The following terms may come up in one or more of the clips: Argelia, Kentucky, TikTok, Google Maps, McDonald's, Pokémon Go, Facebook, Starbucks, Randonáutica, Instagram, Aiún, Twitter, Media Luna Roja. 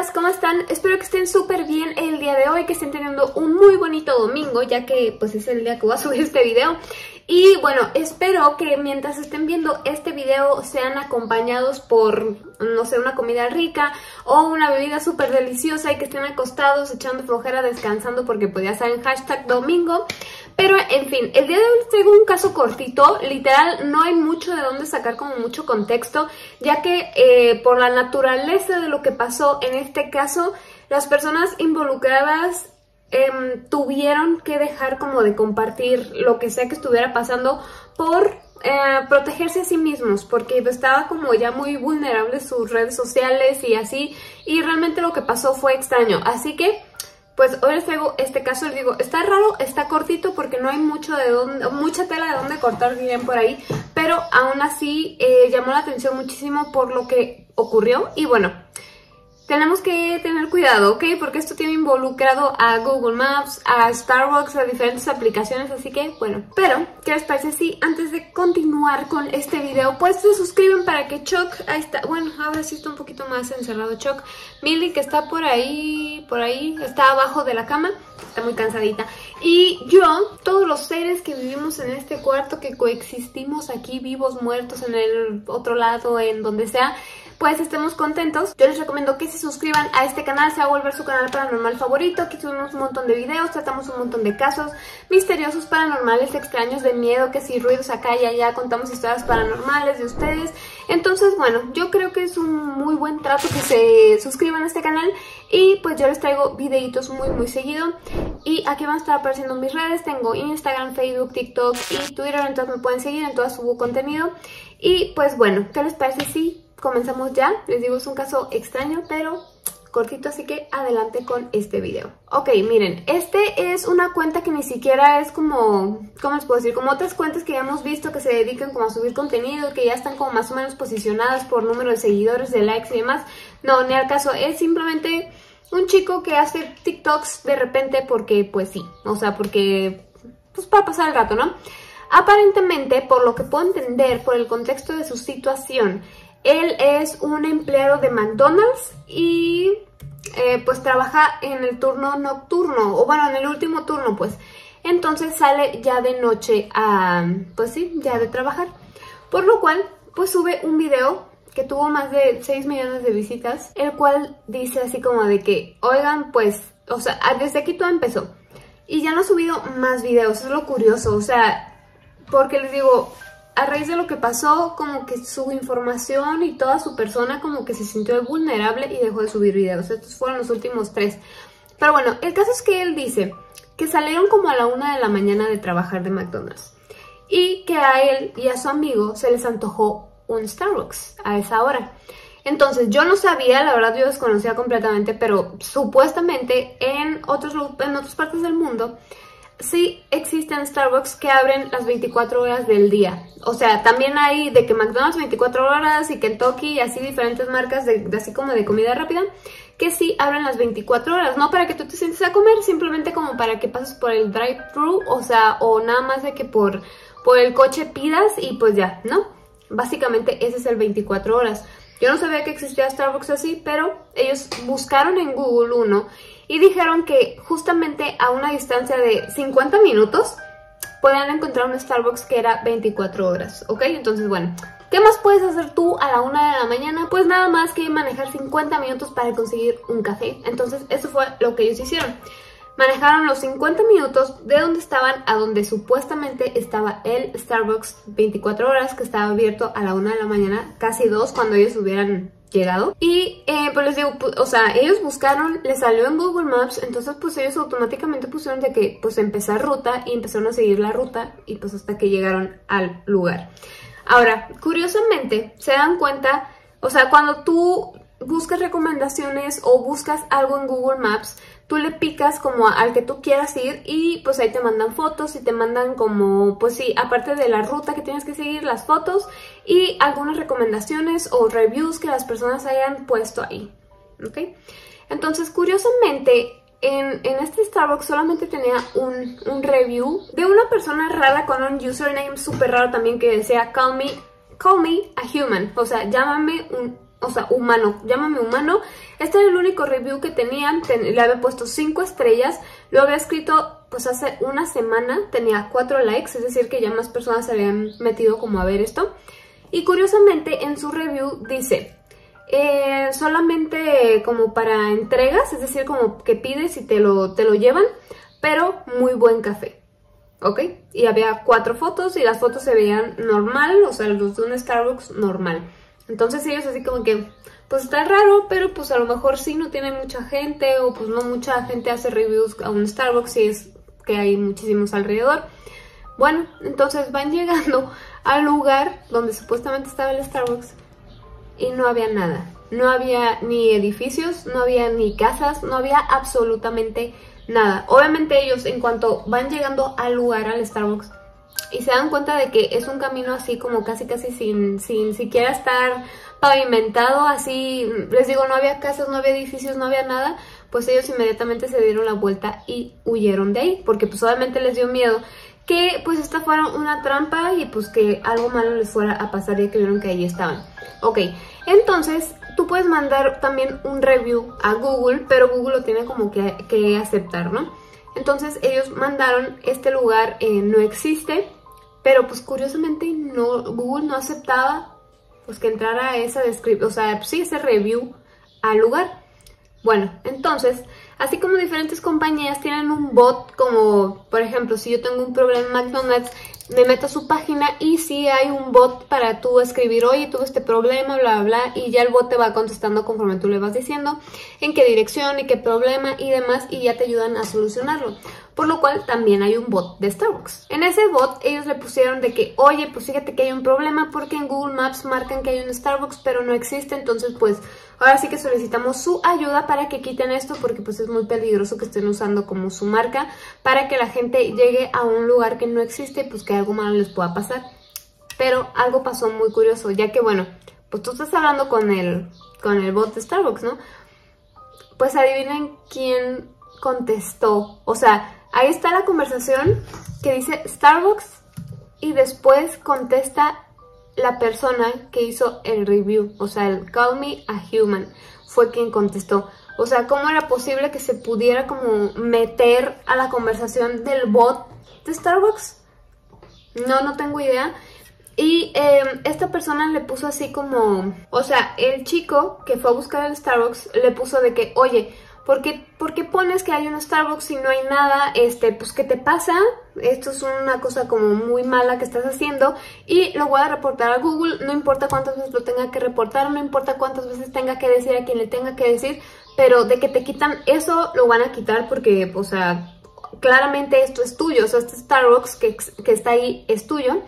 chicas, ¿cómo están? Espero que estén súper bien el día de hoy, que estén teniendo un muy bonito domingo, ya que pues es el día que voy a subir este video. Y bueno, espero que mientras estén viendo este video sean acompañados por, no sé, una comida rica o una bebida súper deliciosa y que estén acostados, echando flojera, descansando, porque pues ya saben, hashtag domingo. Pero en fin, el día de hoy traigo un caso cortito, literal no hay mucho de dónde sacar como mucho contexto, ya que por la naturaleza de lo que pasó en este caso, las personas involucradas tuvieron que dejar como de compartir lo que sea que estuviera pasando por protegerse a sí mismos, porque estaba como ya muy vulnerable sus redes sociales y así, y realmente lo que pasó fue extraño, así que pues hoy les traigo este caso. Les digo, está raro, está cortito porque no hay mucho de dónde, mucha tela de dónde cortar, dirían por ahí, pero aún así llamó la atención muchísimo por lo que ocurrió. Y bueno, tenemos que tener cuidado, ¿ok? Porque esto tiene involucrado a Google Maps, a Starbucks, a diferentes aplicaciones, así que, bueno. Pero, ¿qué les parece si antes de continuar con este video, pues se suscriben para que Chuck, ahí está, bueno, ahora sí está un poquito más encerrado Chuck, Millie, que está por ahí, está abajo de la cama, está muy cansadita, y yo, todos los seres que vivimos en este cuarto, que coexistimos aquí, vivos, muertos, en el otro lado, en donde sea, pues estemos contentos. Yo les recomiendo que se suscriban a este canal, se va a volver su canal paranormal favorito. Aquí subimos un montón de videos, tratamos un montón de casos misteriosos, paranormales, extraños, de miedo, que si ruidos acá y allá, contamos historias paranormales de ustedes. Entonces, bueno, yo creo que es un muy buen trato que se suscriban a este canal y pues yo les traigo videitos muy seguido. Y aquí van a estar apareciendo mis redes, tengo Instagram, Facebook, TikTok y Twitter, entonces me pueden seguir, entonces subo contenido. Y pues bueno, ¿qué les parece si comenzamos ya? Les digo, es un caso extraño, pero cortito, así que adelante con este video. Ok, miren, este es una cuenta que ni siquiera es como, ¿cómo les puedo decir? Como otras cuentas que ya hemos visto que se dedican como a subir contenido, que ya están como más o menos posicionadas por número de seguidores, de likes y demás. No, ni al caso, es simplemente un chico que hace TikToks de repente porque, pues sí, o sea, porque, pues para pasar el rato, ¿no? Aparentemente, por lo que puedo entender, por el contexto de su situación, él es un empleado de McDonald's y pues trabaja en el turno nocturno, o bueno, en el último turno pues. Entonces sale ya de noche a, pues sí, ya de trabajar. Por lo cual, pues sube un video que tuvo más de 6 millones de visitas, el cual dice así como de que, oigan, pues, o sea, desde aquí todo empezó. Y ya no ha subido más videos, es lo curioso, o sea, porque les digo, a raíz de lo que pasó, como que su información y toda su persona como que se sintió vulnerable y dejó de subir videos. Estos fueron los últimos 3. Pero bueno, el caso es que él dice que salieron como a la 1 de la mañana de trabajar de McDonald's y que a él y a su amigo se les antojó un Starbucks a esa hora. Entonces, yo no sabía, la verdad yo desconocía completamente, pero supuestamente en otras partes del mundo sí existen Starbucks que abren las 24 horas del día. O sea, también hay de que McDonald's 24 horas y Kentucky y así diferentes marcas de así como de comida rápida que sí abren las 24 horas. No para que tú te sientes a comer, simplemente como para que pases por el drive-thru, o sea, o nada más de que por el coche pidas y pues ya, ¿no? Básicamente ese es el 24 horas. Yo no sabía que existía Starbucks así, pero ellos buscaron en Google uno y dijeron que justamente a una distancia de 50 minutos podían encontrar un Starbucks que era 24 horas, ¿ok? Entonces, bueno, ¿qué más puedes hacer tú a la 1 de la mañana? Pues nada más que manejar 50 minutos para conseguir un café. Entonces, eso fue lo que ellos hicieron. Manejaron los 50 minutos de donde estaban a donde supuestamente estaba el Starbucks 24 horas, que estaba abierto a la 1 de la mañana, casi 2 cuando ellos hubieran llegado. Y pues les digo, pues, o sea, ellos buscaron, les salió en Google Maps, entonces pues ellos automáticamente pusieron de que pues empezar ruta y empezaron a seguir la ruta y pues hasta que llegaron al lugar. Ahora, curiosamente, se dan cuenta, o sea, cuando tú buscas recomendaciones o buscas algo en Google Maps, tú le picas como al que tú quieras ir y pues ahí te mandan fotos y te mandan como, pues sí, aparte de la ruta que tienes que seguir, las fotos y algunas recomendaciones o reviews que las personas hayan puesto ahí, ¿ok? Entonces, curiosamente, en este Starbucks solamente tenía un review de una persona rara con un username súper raro también que decía, call me a human, o sea, llámame un o sea, humano, llámame humano. Este era el único review que tenían, le había puesto 5 estrellas, lo había escrito pues hace una semana, tenía 4 likes, es decir que ya más personas se habían metido como a ver esto. Y curiosamente en su review dice, solamente como para entregas, es decir como que pides y te lo llevan, pero muy buen café. ¿Ok? Y había 4 fotos y las fotos se veían normal, o sea, los de un Starbucks normal. Entonces ellos así como que, pues está raro, pero pues a lo mejor sí no tiene mucha gente, o pues no mucha gente hace reviews a un Starbucks y es que hay muchísimos alrededor. Bueno, entonces van llegando al lugar donde supuestamente estaba el Starbucks y no había nada. No había ni edificios, no había ni casas, no había absolutamente nada. Obviamente ellos en cuanto van llegando al lugar, al Starbucks, y se dan cuenta de que es un camino así como casi sin siquiera estar pavimentado, así les digo, no había casas, no había edificios, no había nada, pues ellos inmediatamente se dieron la vuelta y huyeron de ahí, porque pues obviamente les dio miedo que pues esta fuera una trampa y pues que algo malo les fuera a pasar ya que vieron que ahí estaban. Ok, entonces tú puedes mandar también un review a Google, pero Google lo tiene como que aceptar, ¿no? Entonces ellos mandaron, este lugar no existe, pero pues curiosamente no, Google no aceptaba pues que entrara esa descripción, o sea, pues sí, ese review al lugar. Bueno, entonces, así como diferentes compañías tienen un bot, como por ejemplo, si yo tengo un problema en McDonald's, me meto a su página y sí hay un bot para tú escribir, oye, tuve este problema, bla, bla, bla, y ya el bot te va contestando conforme tú le vas diciendo en qué dirección y qué problema y demás, y ya te ayudan a solucionarlo. Por lo cual también hay un bot de Starbucks. En ese bot ellos le pusieron de que, oye, pues fíjate que hay un problema porque en Google Maps marcan que hay un Starbucks, pero no existe, entonces pues ahora sí que solicitamos su ayuda para que quiten esto, porque pues es muy peligroso que estén usando como su marca para que la gente llegue a un lugar que no existe, pues que algo malo les pueda pasar. Pero algo pasó muy curioso, ya que bueno, pues tú estás hablando con el bot de Starbucks, ¿no? Pues adivinen quién contestó. O sea, ahí está la conversación que dice Starbucks y después contesta la persona que hizo el review, o sea, el Call Me a Human fue quien contestó. O sea, ¿cómo era posible que se pudiera como meter a la conversación del bot de Starbucks? No tengo idea. Y esta persona le puso así como, o sea, el chico que fue a buscar el Starbucks le puso de que, oye, ¿por qué pones que hay un Starbucks y no hay nada? Pues, ¿qué te pasa? Esto es una cosa como muy mala que estás haciendo y lo voy a reportar a Google, no importa cuántas veces lo tenga que reportar, no importa cuántas veces tenga que decir a quien le tenga que decir, pero de que te quitan eso, lo van a quitar porque, o sea, claramente esto es tuyo, o sea, este Starbucks que está ahí es tuyo.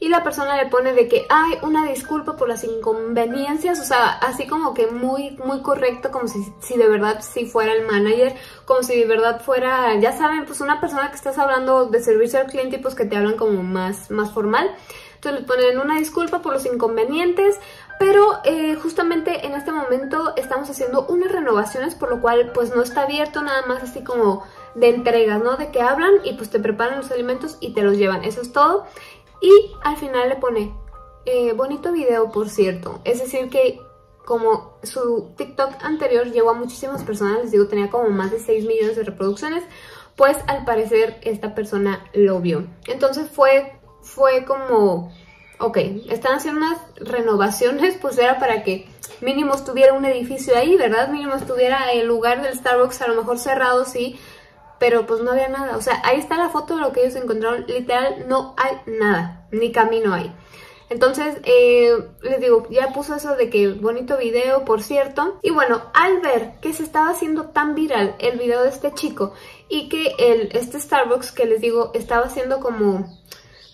Y la persona le pone de que hay una disculpa por las inconveniencias, o sea, así como que muy correcto, como si de verdad sí fuera el manager, como si de verdad fuera, ya saben, pues una persona que estás hablando de servicio al cliente y pues que te hablan como más formal. Entonces le ponen una disculpa por los inconvenientes, pero justamente en este momento estamos haciendo unas renovaciones, por lo cual pues no está abierto, nada más así como de entregas, ¿no? De que hablan y pues te preparan los alimentos y te los llevan, eso es todo. Y al final le pone, bonito video por cierto, es decir que como su TikTok anterior llegó a muchísimas personas, les digo, tenía como más de 6 millones de reproducciones, pues al parecer esta persona lo vio. Entonces fue como, ok, están haciendo unas renovaciones, pues era para que mínimo estuviera un edificio ahí, ¿verdad? Mínimo estuviera el lugar del Starbucks, a lo mejor cerrado, sí, pero pues no había nada. O sea, ahí está la foto de lo que ellos encontraron. Literal, no hay nada. Ni camino hay. Entonces, les digo, ya puso eso de que bonito video, por cierto. Y bueno, al ver que se estaba haciendo tan viral el video de este chico y que este Starbucks que les digo estaba haciendo como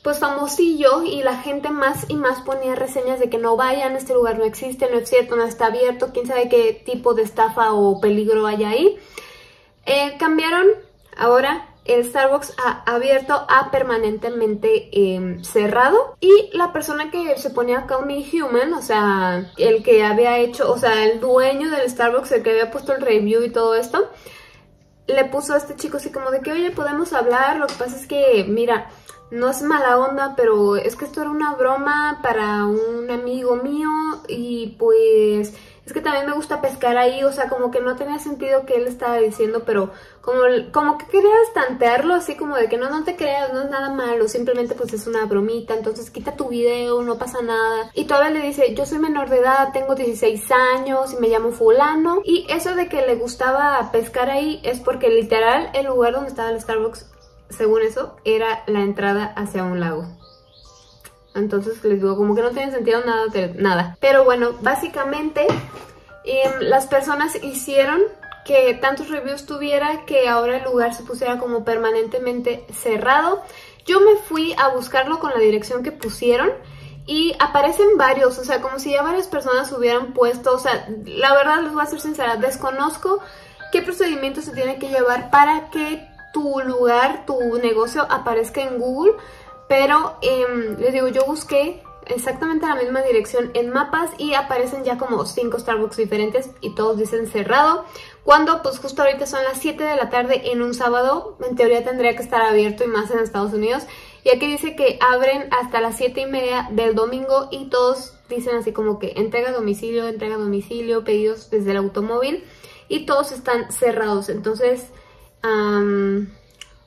pues famosillo y la gente más y más ponía reseñas de que no vayan, este lugar no existe, no es cierto, no está abierto, quién sabe qué tipo de estafa o peligro hay ahí. Cambiaron ahora el Starbucks a abierto a permanentemente cerrado. Y la persona que se ponía Call Me Human, o sea, el que había hecho, o sea, el dueño del Starbucks, el que había puesto el review y todo esto, le puso a este chico así como de que, oye, podemos hablar, lo que pasa es que, mira, no es mala onda, pero es que esto era una broma para un amigo mío y pues es que también me gusta pescar ahí, o sea, como que no tenía sentido que él estaba diciendo, pero como que quería estantearlo, así como de que no te creas, no es nada malo, simplemente pues es una bromita, entonces quita tu video, no pasa nada. Y todavía le dice, yo soy menor de edad, tengo 16 años y me llamo fulano. Y eso de que le gustaba pescar ahí es porque literal el lugar donde estaba el Starbucks, según eso, era la entrada hacia un lago. Entonces les digo, como que no tiene sentido nada. Pero bueno, básicamente las personas hicieron que tantos reviews tuviera que ahora el lugar se pusiera como permanentemente cerrado. Yo me fui a buscarlo con la dirección que pusieron y aparecen varios, o sea, como si ya varias personas hubieran puesto, o sea, la verdad les voy a ser sincera, desconozco qué procedimiento se tiene que llevar para que tu lugar, tu negocio aparezca en Google, pero les digo, yo busqué exactamente la misma dirección en mapas y aparecen ya como 5 Starbucks diferentes y todos dicen cerrado, cuando pues justo ahorita son las 7 de la tarde en un sábado, en teoría tendría que estar abierto y más en Estados Unidos, y aquí dice que abren hasta las 7:30 del domingo y todos dicen así como que entrega a domicilio, pedidos desde el automóvil y todos están cerrados, entonces...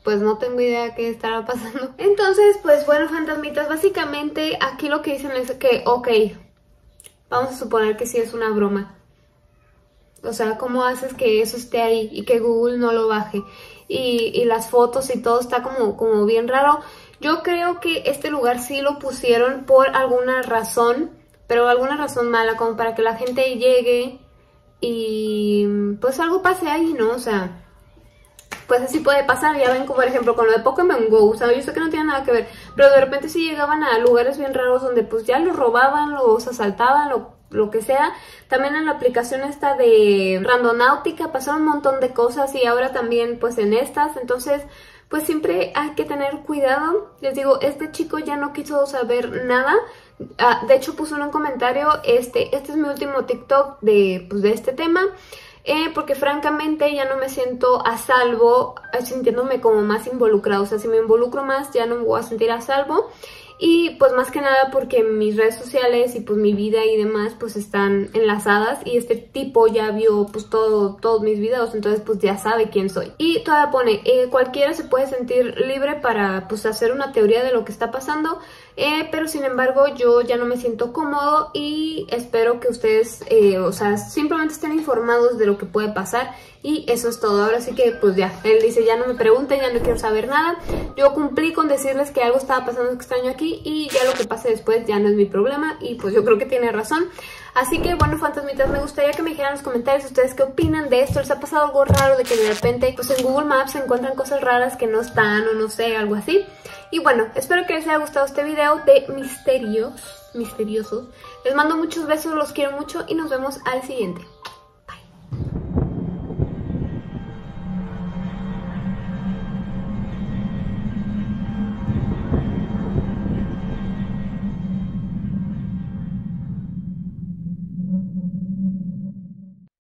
pues no tengo idea qué estará pasando. Entonces, pues bueno, fantasmitas, básicamente aquí lo que dicen es que, ok, vamos a suponer que sí es una broma. O sea, ¿cómo haces que eso esté ahí y que Google no lo baje? Y las fotos y todo está como bien raro. Yo creo que este lugar sí lo pusieron por alguna razón, pero alguna razón mala, como para que la gente llegue y pues algo pase ahí, ¿no? O sea... pues así puede pasar, ya ven como por ejemplo con lo de Pokémon Go, o sea, yo sé que no tiene nada que ver, pero de repente sí llegaban a lugares bien raros donde pues ya los robaban, los asaltaban, lo que sea. También en la aplicación esta de Randonáutica pasaron un montón de cosas y ahora también pues en estas, entonces pues siempre hay que tener cuidado. Les digo, este chico ya no quiso saber nada. De hecho puso en un comentario, este es mi último TikTok de este tema. Porque francamente ya no me siento a salvo, sintiéndome como más involucrado, o sea, si me involucro más ya no me voy a sentir a salvo y pues más que nada porque mis redes sociales y pues mi vida y demás pues están enlazadas y este tipo ya vio pues todos mis videos, entonces pues ya sabe quién soy. Y todavía pone, cualquiera se puede sentir libre para pues hacer una teoría de lo que está pasando, pero sin embargo yo ya no me siento cómodo y espero que ustedes, o sea, simplemente estén informados de lo que puede pasar y eso es todo. Ahora sí que pues ya, él dice ya no me pregunten, ya no quiero saber nada, yo cumplí con decirles que algo estaba pasando extraño aquí y ya lo que pase después ya no es mi problema y pues yo creo que tiene razón. Así que bueno, fantasmitas, me gustaría que me dijeran en los comentarios ustedes qué opinan de esto. ¿Les ha pasado algo raro de que de repente pues en Google Maps se encuentran cosas raras que no están o no sé, algo así? Y bueno, espero que les haya gustado este video de misterios, misteriosos. Les mando muchos besos, los quiero mucho y nos vemos al siguiente.